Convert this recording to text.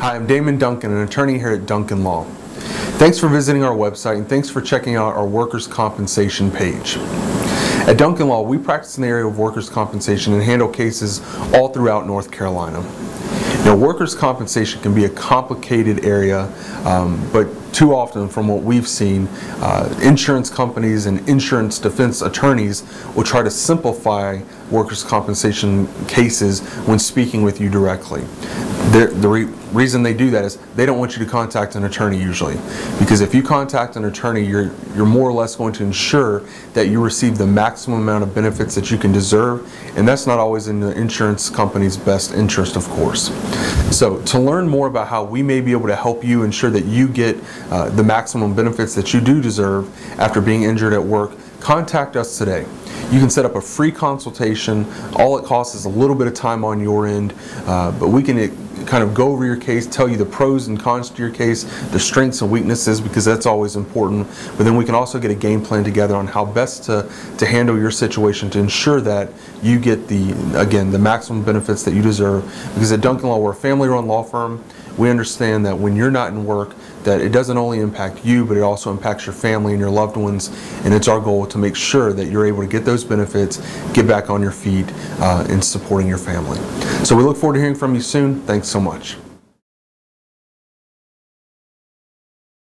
Hi, I'm Damon Duncan, an attorney here at Duncan Law. Thanks for visiting our website and thanks for checking out our workers' compensation page. At Duncan Law, we practice in the area of workers' compensation and handle cases all throughout North Carolina. Now, workers' compensation can be a complicated area, but too often, from what we've seen, insurance companies and insurance defense attorneys will try to simplify workers' compensation cases when speaking with you directly. The reason they do that is they don't want you to contact an attorney usually, because if you contact an attorney, you're more or less going to ensure that you receive the maximum amount of benefits that you can deserve, and that's not always in the insurance company's best interest, of course. So to learn more about how we may be able to help you ensure that you get the maximum benefits that you do deserve after being injured at work, contact us today. You can set up a free consultation. All it costs is a little bit of time on your end, but we can kind of go over your case, tell you the pros and cons to your case, the strengths and weaknesses, because that's always important. But then we can also get a game plan together on how best to handle your situation to ensure that you get again, the maximum benefits that you deserve. Because at Duncan Law, we're a family-run law firm. We understand that when you're not in work, that it doesn't only impact you, but it also impacts your family and your loved ones. And it's our goal to make sure that you're able to get those benefits, get back on your feet, and supporting your family. So we look forward to hearing from you soon. Thanks so much.